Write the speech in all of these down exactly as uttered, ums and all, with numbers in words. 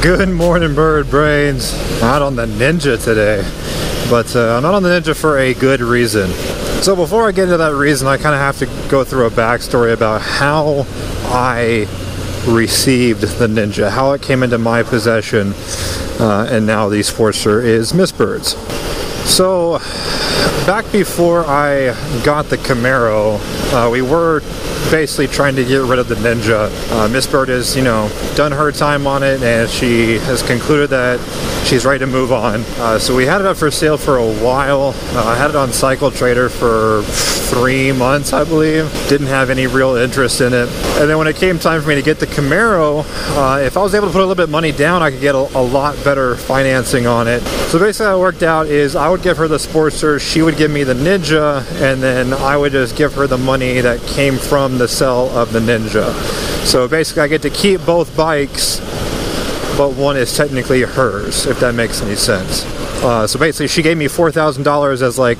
Good morning, bird brains. Not on the Ninja today, but uh, I'm not on the Ninja for a good reason. So before I get into that reason, I kind of have to go through a backstory about how I received the Ninja, how it came into my possession, uh, and now the Sportster is Miss Bird's. So back before I got the Camaro, uh, we were basically trying to get rid of the Ninja. Uh, Miss Bird has, you know, done her time on it, and she has concluded that she's ready to move on. Uh, so we had it up for sale for a while. Uh, I had it on Cycle Trader for three months, I believe. Didn't have any real interest in it. And then when it came time for me to get the Camaro, uh, if I was able to put a little bit of money down, I could get a, a lot better financing on it. So basically how it worked out is I would give her the Sportster, she would give me the Ninja, and then I would just give her the money that came from the sell of the Ninja. So basically I get to keep both bikes, but one is technically hers, if that makes any sense. Uh, so basically she gave me four thousand dollars as like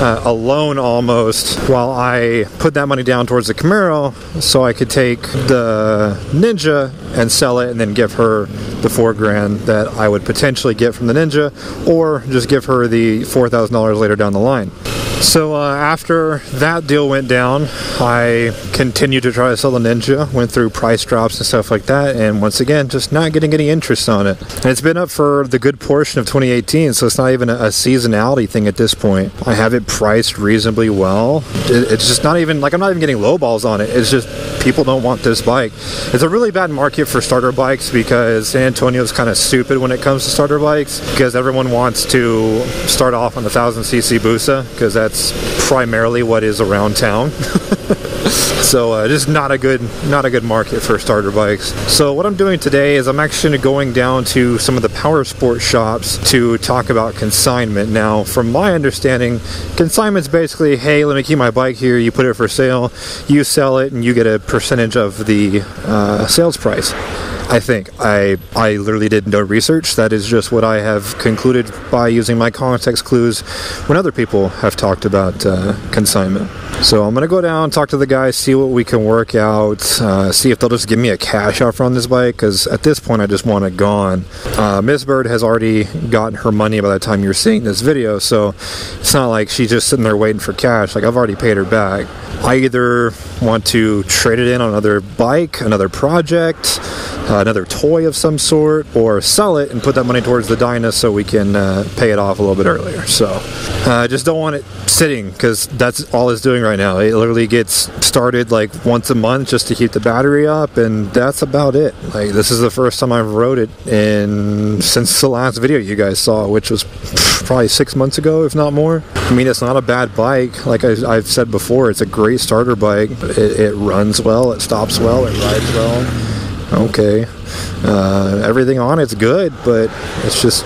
uh, a loan almost, while I put that money down towards the Camaro so I could take the Ninja and sell it and then give her the four grand that I would potentially get from the Ninja, or just give her the four thousand dollars later down the line. So uh, after that deal went down, I continued to try to sell the Ninja, went through price drops and stuff like that, and once again, just not getting any interest on it. And it's been up for the good portion of twenty eighteen, so it's not even a, a seasonality thing at this point. I have it priced reasonably well. It, it's just not even, like I'm not even getting low balls on it. It's just people don't want this bike. It's a really bad market for starter bikes because San Antonio's kind of stupid when it comes to starter bikes, because everyone wants to start off on the one thousand C C Busa, because that's That's primarily what is around town. So uh, just not a good not a good market for starter bikes. So what I'm doing today is I'm actually going down to some of the power sport shops to talk about consignment. Now, from my understanding, consignment's basically, hey, let me keep my bike here, you put it for sale, you sell it, and you get a percentage of the uh, sales price. I think. I, I literally did no research. That is just what I have concluded by using my context clues when other people have talked about uh, consignment. So I'm going to go down, talk to the guys, see what we can work out, uh, see if they'll just give me a cash offer on this bike, because at this point I just want it gone. Uh, Miss Bird has already gotten her money by the time you're seeing this video, so it's not like she's just sitting there waiting for cash. Like, I've already paid her back. I either want to trade it in on another bike, another project, Uh, another toy of some sort, or sell it and put that money towards the Dyna so we can uh, pay it off a little bit earlier. So I uh, just don't want it sitting, because that's all it's doing right now. It literally gets started like once a month just to keep the battery up, and that's about it. Like, this is the first time I've rode it in since the last video you guys saw, which was probably six months ago, if not more. I mean, it's not a bad bike. Like I, I've said before, it's a great starter bike. It, it runs well, it stops well, it rides well. Okay, uh, everything on it's good, but it's just,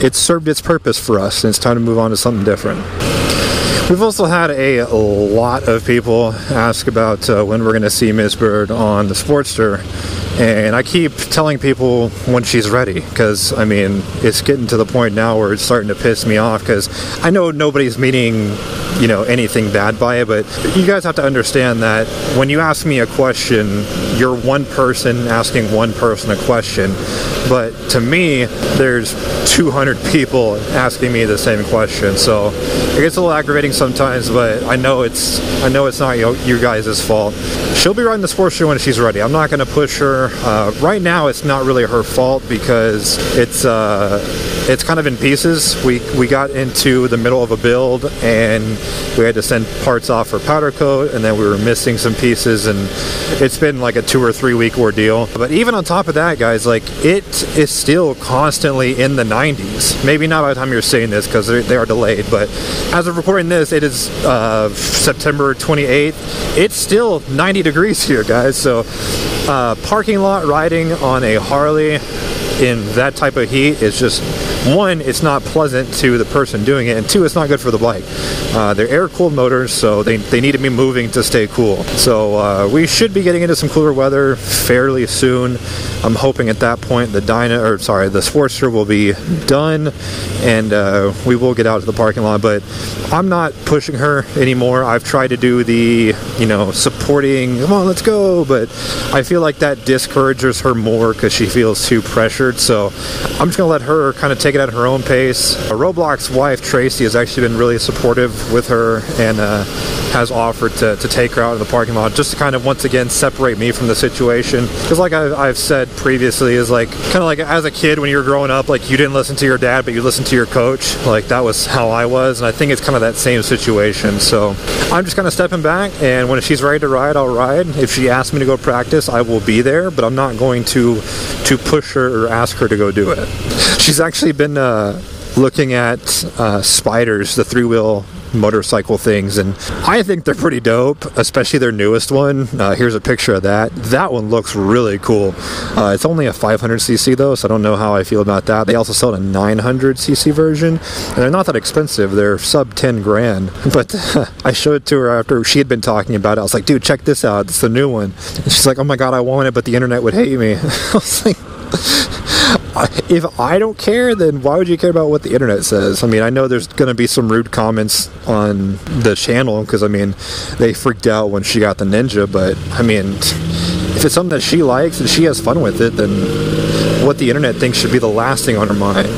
it served its purpose for us, and it's time to move on to something different. We've also had a lot of people ask about uh, when we're going to see Miss Bird on the Sportster, and I keep telling people when she's ready, because, I mean, it's getting to the point now where it's starting to piss me off, because I know nobody's meaning, you know, anything bad by it, but you guys have to understand that when you ask me a question, you're one person asking one person a question, but to me, there's two hundred people asking me the same question, so it gets a little aggravating sometimes, but I know it's I know it's not you, you guys' fault. She'll be riding the Sportster when she's ready. I'm not going to push her. Uh, right now, it's not really her fault, because it's uh, it's kind of in pieces. We, we got into the middle of a build, and we had to send parts off for powder coat, and then we were missing some pieces, and it's been like a two or three week ordeal. But even on top of that, guys, like, it is still constantly in the nineties. Maybe not by the time you're seeing this, because they are delayed, but as of recording this, it is uh, September twenty-eighth. It's still ninety degrees here, guys. So uh, parking lot riding on a Harley, in that type of heat is just, one, it's not pleasant to the person doing it, and two, it's not good for the bike. Uh, they're air-cooled motors, so they, they need to be moving to stay cool. So uh, we should be getting into some cooler weather fairly soon. I'm hoping at that point the Dyna, or sorry, the Sportster will be done, and uh, we will get out to the parking lot, but I'm not pushing her anymore. I've tried to do the, you know, supporting, come on, let's go, but I feel like that discourages her more because she feels too pressured, so I'm just gonna let her kind of take it at her own pace. Uh, Roblox's wife, Tracy, has actually been really supportive with her and uh, has offered to, to take her out of the parking lot just to kind of once again separate me from the situation, because like I've, I've said previously, is like kind of like as a kid when you were growing up, like you didn't listen to your dad but you listened to your coach. Like that was how I was, and I think it's kind of that same situation. So I'm just kind of stepping back, and when she's ready to ride, I'll ride. If she asks me to go practice, I will be there, but I'm not going to to push her or ask her to go do it. She's actually been uh, looking at uh, spiders, the three-wheel motorcycle things, and I think they're pretty dope, especially their newest one. Uh, here's a picture of that. That one looks really cool. Uh, it's only a five hundred c c though, so I don't know how I feel about that. They also sell a nine hundred c c version, and they're not that expensive. They're sub ten grand, but uh, I showed it to her after she had been talking about it. I was like, dude, check this out. It's the new one. And she's like, oh my God, I want it, but the internet would hate me. I was like, if I don't care, then why would you care about what the internet says? I mean, I know there's going to be some rude comments on the channel because, I mean, they freaked out when she got the Ninja, but, I mean, if it's something that she likes and she has fun with it, then what the internet thinks should be the last thing on her mind.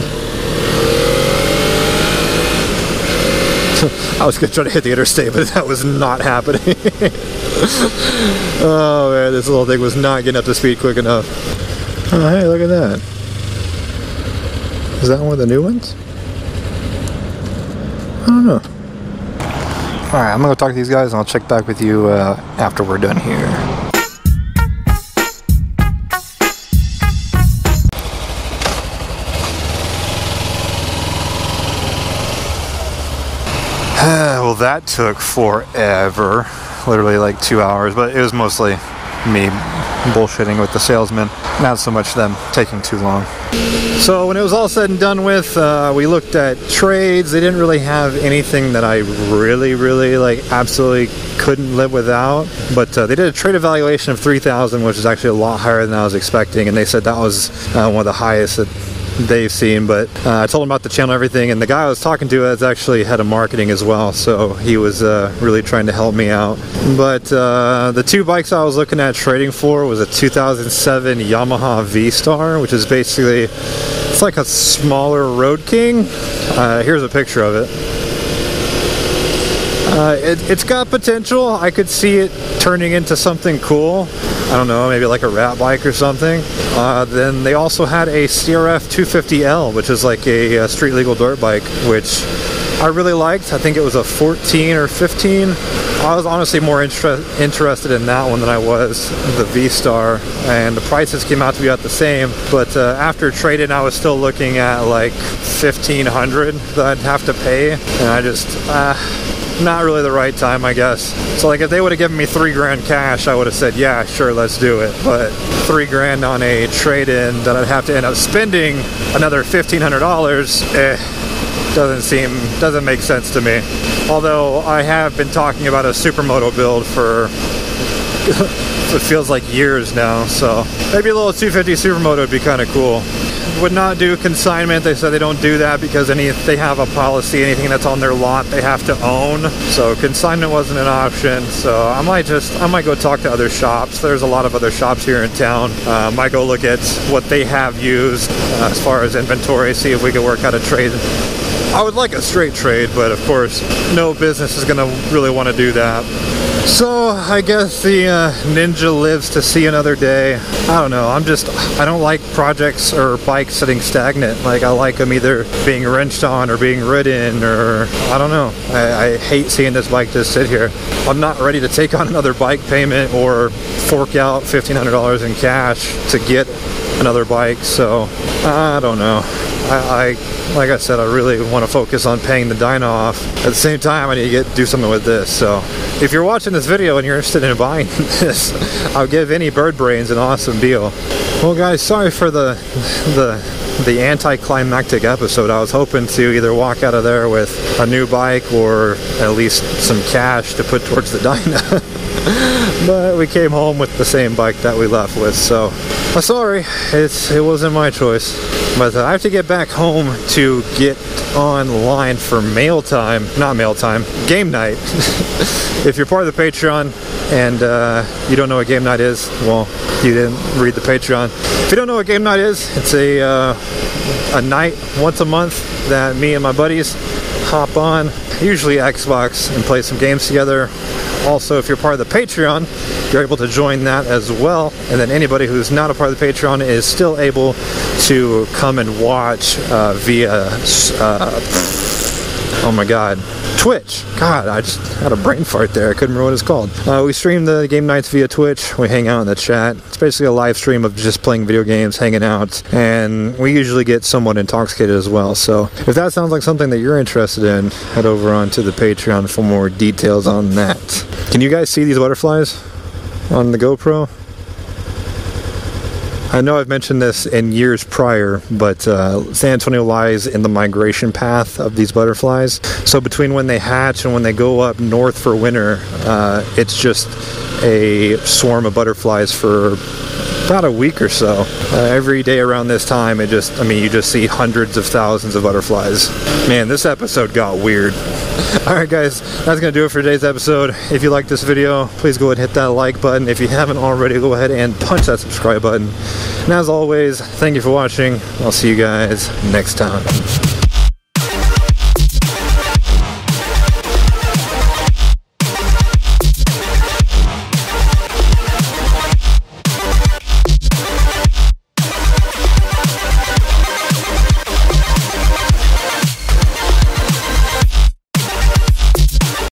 I was going to try to hit the interstate, but that was not happening. Oh, man, this little thing was not getting up to speed quick enough. Oh, hey, look at that. Is that one of the new ones? I don't know. Alright, I'm gonna go talk to these guys and I'll check back with you uh, after we're done here. Well, that took forever. Literally like two hours, but it was mostly me bullshitting with the salesman, not so much them taking too long. So when it was all said and done with, uh, we looked at trades. They didn't really have anything that I really, really like absolutely couldn't live without, but uh, they did a trade evaluation of three thousand, which is actually a lot higher than I was expecting, and they said that was uh, one of the highest that they've seen. But uh, I told him about the channel and everything, and the guy I was talking to is actually head of marketing as well, so he was uh, really trying to help me out. But uh, the two bikes I was looking at trading for was a two thousand seven Yamaha V-Star, which is basically, it's like a smaller Road King. Uh, here's a picture of it. Uh, it, it's got potential. I could see it turning into something cool. I don't know, maybe like a rat bike or something. Uh, then they also had a C R F two fifty L, which is like a, a street legal dirt bike, which I really liked. I think it was a fourteen or fifteen. I was honestly more inter interested in that one than I was the V-Star, and the prices came out to be about the same, but uh, after trading I was still looking at like fifteen hundred that I'd have to pay, and I just, uh, not really the right time, I guess. So like if they would have given me three grand cash, I would have said, yeah, sure, let's do it. But three grand on a trade-in that I'd have to end up spending another fifteen hundred dollars, eh, doesn't seem, doesn't make sense to me. Although I have been talking about a supermoto build for, it feels like years now, so maybe a little two fifty supermoto would be kind of cool. Would not do consignment. They said they don't do that because any they have a policy, anything that's on their lot they have to own, so consignment wasn't an option. So I might just I might go talk to other shops. There's a lot of other shops here in town. uh, I might go look at what they have used uh, as far as inventory, see if we can work out a trade. I would like a straight trade, but of course no business is gonna really want to do that. So I guess the uh, Ninja lives to see another day. I don't know, I'm just, I don't like projects or bikes sitting stagnant. Like I like them either being wrenched on or being ridden, or I don't know. I, I hate seeing this bike just sit here. I'm not ready to take on another bike payment or fork out fifteen hundred dollars in cash to get another bike, so I don't know. I, I like I said, I really want to focus on paying the dyno off. At the same time, I need to get do something with this. So if you're watching this video and you're interested in buying this, I'll give any bird brains an awesome deal. Well, guys, sorry for the the. the anticlimactic episode. I was hoping to either walk out of there with a new bike or at least some cash to put towards the dyna. But we came home with the same bike that we left with, so I'm sorry, it's, it wasn't my choice. But I have to get back home to get online for mail time, not mail time, game night. If you're part of the Patreon and uh, you don't know what game night is, well, you didn't read the Patreon. If you don't know what game night is, it's a uh, a night once a month that me and my buddies hop on, usually Xbox, and play some games together. Also, if you're part of the Patreon, you're able to join that as well. And then anybody who's not a part of the Patreon is still able to come and watch uh, via, uh, oh my god, Twitch. God, I just had a brain fart there. I couldn't remember what it's called. Uh, we stream the game nights via Twitch. We hang out in the chat. It's basically a live stream of just playing video games, hanging out, and we usually get somewhat intoxicated as well. So if that sounds like something that you're interested in, head over onto the Patreon for more details on that. Can you guys see these butterflies on the GoPro? I know I've mentioned this in years prior, but uh, San Antonio lies in the migration path of these butterflies. So between when they hatch and when they go up north for winter, uh, it's just a swarm of butterflies for about a week or so. Uh, every day around this time, it just, I mean, you just see hundreds of thousands of butterflies. Man, this episode got weird. Alright guys, that's going to do it for today's episode. If you like this video, please go ahead and hit that like button. If you haven't already, go ahead and punch that subscribe button. And as always, thank you for watching. I'll see you guys next time.